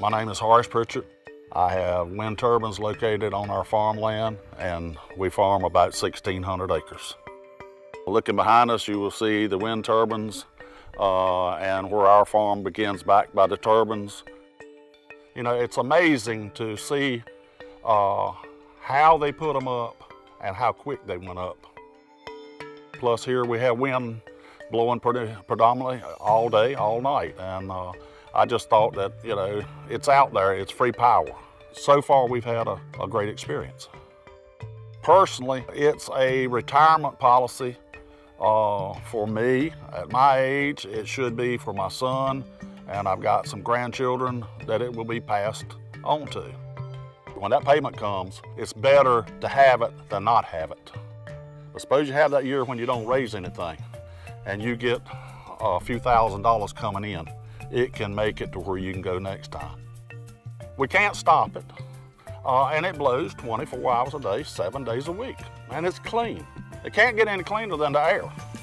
My name is Horace Pritchard. I have wind turbines located on our farmland, and we farm about 1,600 acres. Looking behind us, you will see the wind turbines and where our farm begins back by the turbines. You know, it's amazing to see how they put them up and how quick they went up. Plus here we have wind blowing predominantly all day, all night. And I just thought that, you know, it's out there, it's free power. So far we've had a great experience. Personally, it's a retirement policy for me. At my age, it should be for my son, and I've got some grandchildren that it will be passed on to. When that payment comes, it's better to have it than not have it. But suppose you have that year when you don't raise anything and you get a few $1,000s coming in. It can make it to where you can go next time. We can't stop it, and it blows 24 hours a day, 7 days a week, and it's clean. It can't get any cleaner than the air.